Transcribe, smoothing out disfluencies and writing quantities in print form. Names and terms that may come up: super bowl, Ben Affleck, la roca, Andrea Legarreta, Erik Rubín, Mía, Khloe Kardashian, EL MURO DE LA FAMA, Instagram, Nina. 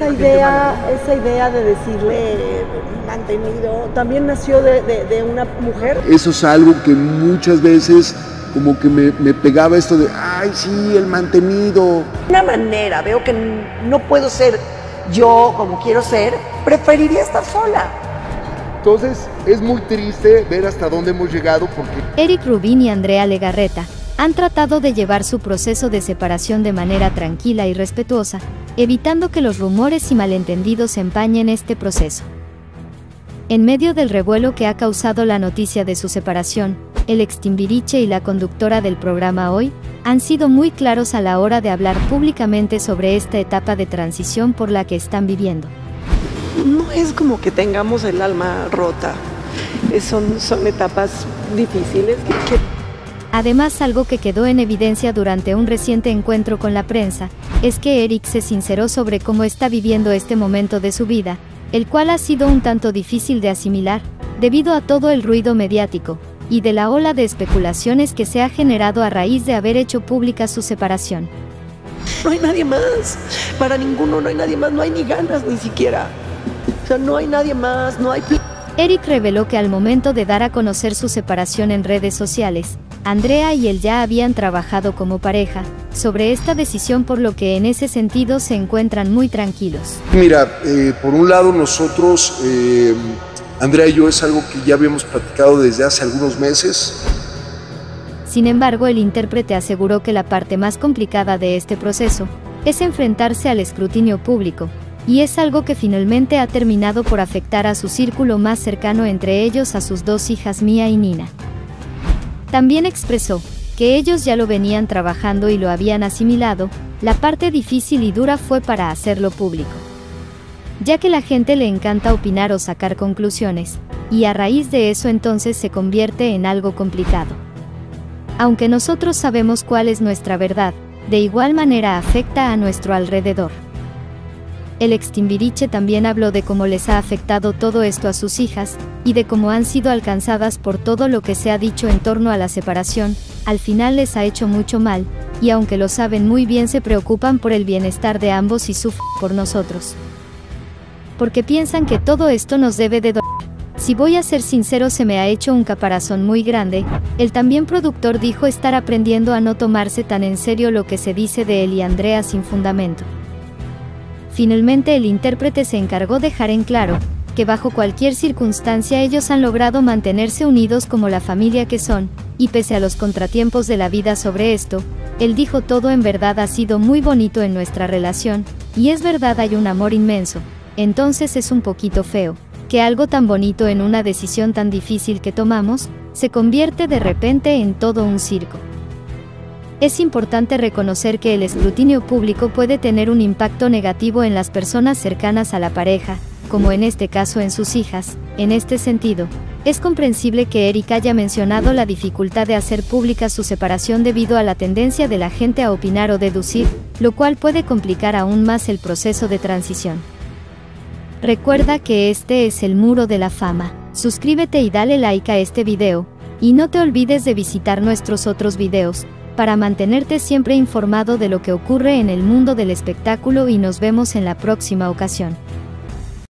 Esa idea de decirle mantenido también nació de una mujer. Eso es algo que muchas veces como que me pegaba esto de, ay sí, el mantenido. De una manera, veo que no puedo ser yo como quiero ser, preferiría estar sola. Entonces es muy triste ver hasta dónde hemos llegado porque... Erik Rubín y Andrea Legarreta han tratado de llevar su proceso de separación de manera tranquila y respetuosa, evitando que los rumores y malentendidos empañen este proceso. En medio del revuelo que ha causado la noticia de su separación, el extimbiriche y la conductora del programa Hoy han sido muy claros a la hora de hablar públicamente sobre esta etapa de transición por la que están viviendo. No es como que tengamos el alma rota, son etapas difíciles. Además, algo que quedó en evidencia durante un reciente encuentro con la prensa, es que Erik se sinceró sobre cómo está viviendo este momento de su vida, el cual ha sido un tanto difícil de asimilar, debido a todo el ruido mediático, y de la ola de especulaciones que se ha generado a raíz de haber hecho pública su separación. No hay nadie más, para ninguno no hay nadie más, no hay ni ganas ni siquiera. O sea, no hay nadie más, no hay... Erik reveló que al momento de dar a conocer su separación en redes sociales, Andrea y él ya habían trabajado como pareja sobre esta decisión, por lo que en ese sentido se encuentran muy tranquilos. Mira, por un lado nosotros, Andrea y yo, es algo que ya habíamos platicado desde hace algunos meses. Sin embargo, el intérprete aseguró que la parte más complicada de este proceso es enfrentarse al escrutinio público, y es algo que finalmente ha terminado por afectar a su círculo más cercano, entre ellos a sus dos hijas Mía y Nina. También expresó que ellos ya lo venían trabajando y lo habían asimilado, la parte difícil y dura fue para hacerlo público. Ya que la gente le encanta opinar o sacar conclusiones, y a raíz de eso entonces se convierte en algo complicado. Aunque nosotros sabemos cuál es nuestra verdad, de igual manera afecta a nuestro alrededor. El extimbiriche también habló de cómo les ha afectado todo esto a sus hijas, y de cómo han sido alcanzadas por todo lo que se ha dicho en torno a la separación. Al final les ha hecho mucho mal, y aunque lo saben muy bien, se preocupan por el bienestar de ambos y sufren por nosotros. Porque piensan que todo esto nos debe de doler. Si voy a ser sincero, se me ha hecho un caparazón muy grande. El también productor dijo estar aprendiendo a no tomarse tan en serio lo que se dice de él y Andrea sin fundamento. Finalmente, el intérprete se encargó de dejar en claro que bajo cualquier circunstancia ellos han logrado mantenerse unidos como la familia que son, y pese a los contratiempos de la vida sobre esto, él dijo: todo en verdad ha sido muy bonito en nuestra relación, y es verdad, hay un amor inmenso, entonces es un poquito feo, que algo tan bonito en una decisión tan difícil que tomamos, se convierte de repente en todo un circo. Es importante reconocer que el escrutinio público puede tener un impacto negativo en las personas cercanas a la pareja, como en este caso en sus hijas. En este sentido, es comprensible que Erik haya mencionado la dificultad de hacer pública su separación debido a la tendencia de la gente a opinar o deducir, lo cual puede complicar aún más el proceso de transición. Recuerda que este es el Muro de la Fama. Suscríbete y dale like a este video, y no te olvides de visitar nuestros otros videos, para mantenerte siempre informado de lo que ocurre en el mundo del espectáculo, y nos vemos en la próxima ocasión.